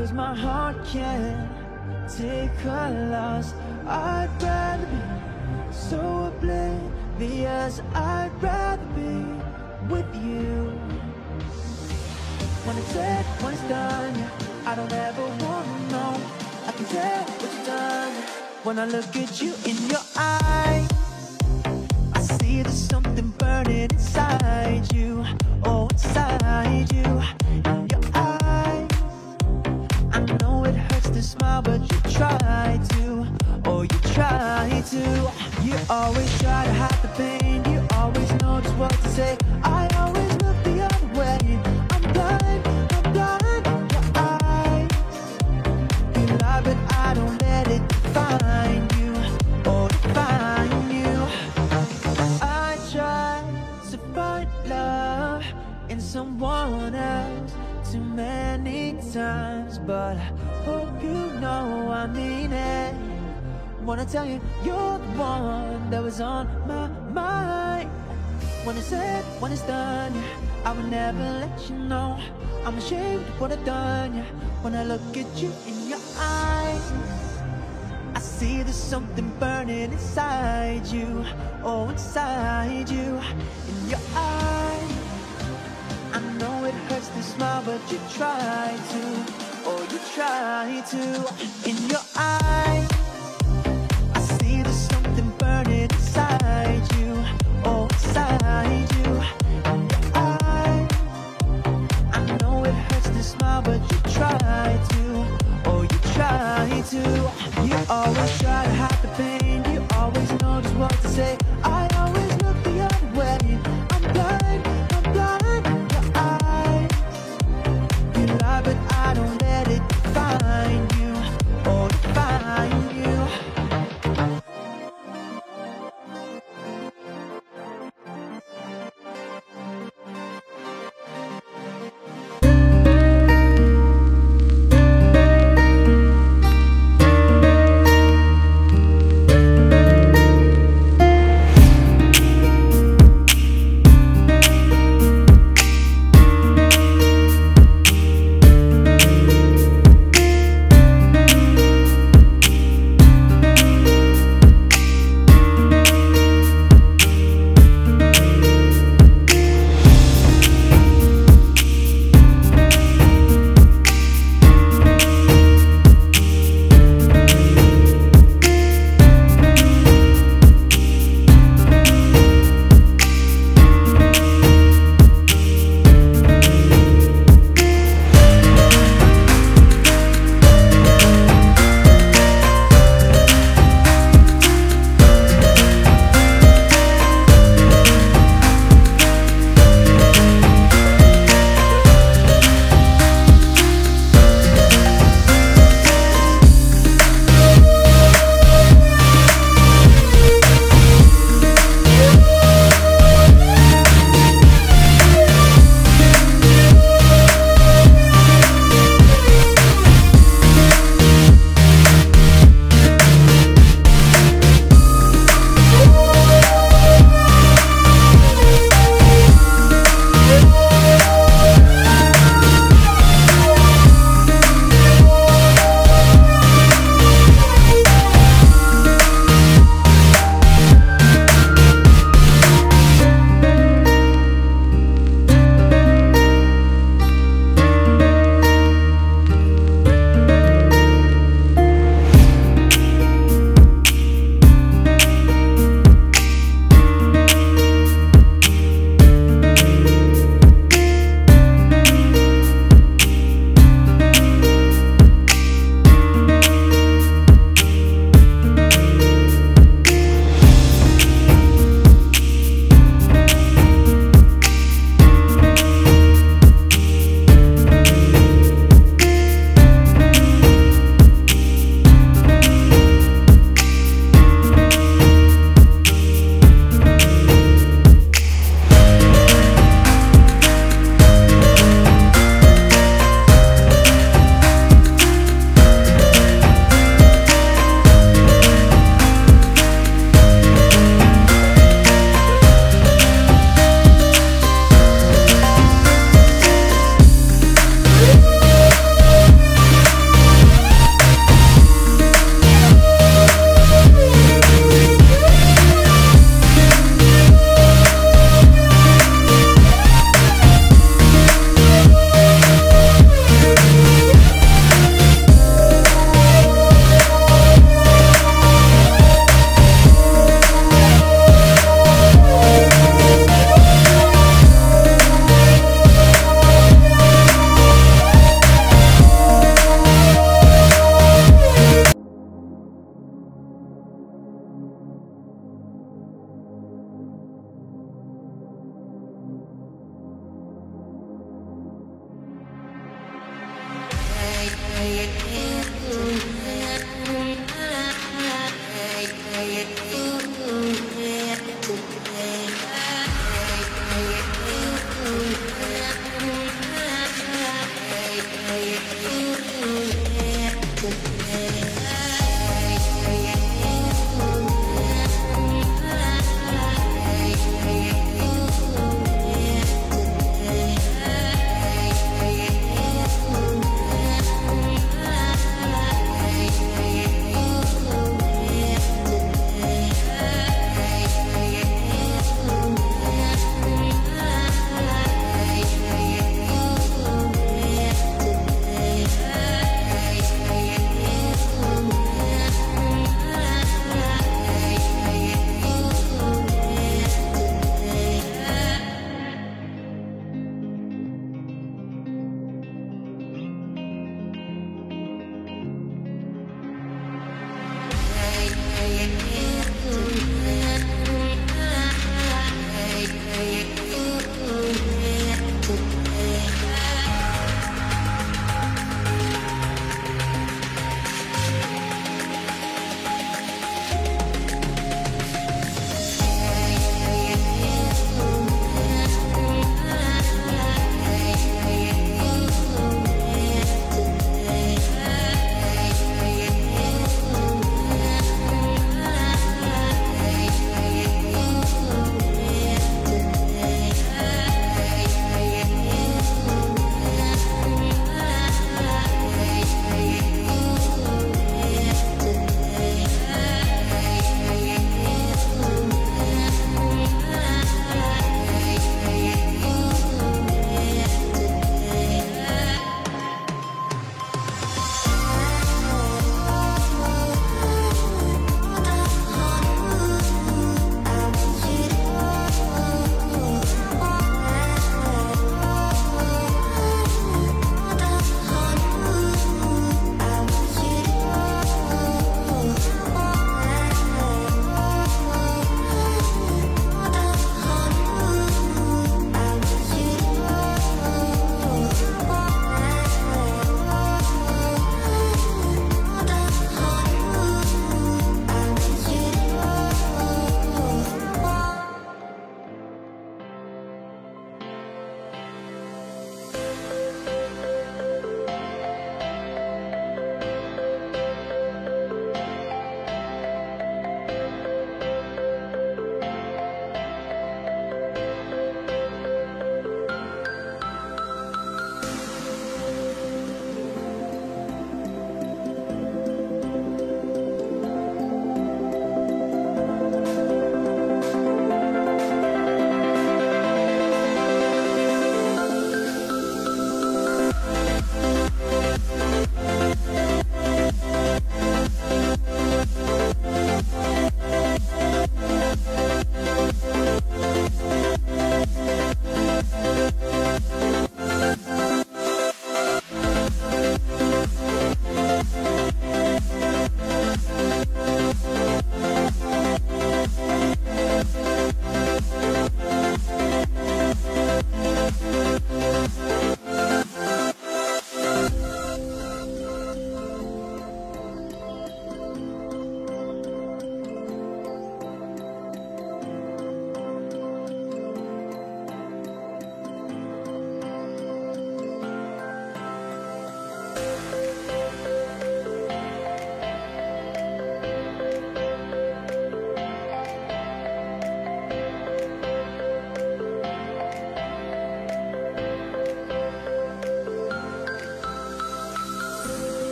'cause my heart can't take a loss. I'd rather be so oblivious. I'd rather be with you. When it's said, when it's done, yeah, I don't ever wanna know. I can tell what's done when I look at you in your eyes. I see there's something burning inside you, oh, inside you. In your eyes, I know it hurts to smile, but you try to, oh, you try to. You always try to hide the pain, you always know just what to say. I always look the other way. I'm blind, I'm blind in your eyes. You lie, but I don't let it define you, oh, define you. I try to find love in someone else too many times, but hope you know I mean it. Wanna tell you, you're the one that was on my mind. When it's said, when it's done, yeah, I will never let you know. I'm ashamed of what I've done, yeah, when I look at you in your eyes. I see there's something burning inside you, oh, inside you. In your eyes, I know it hurts to smile, but you try to, oh, you try to. In your eyes, I see there's something burning inside you, oh, inside you. In your eyes, I know it hurts to smile, but you try to, oh, you try to. You always try to hide the pain, you always know just what to say. I always look the other way. I'm blind in your eyes. You lie, but I don't let it define you, oh, define you.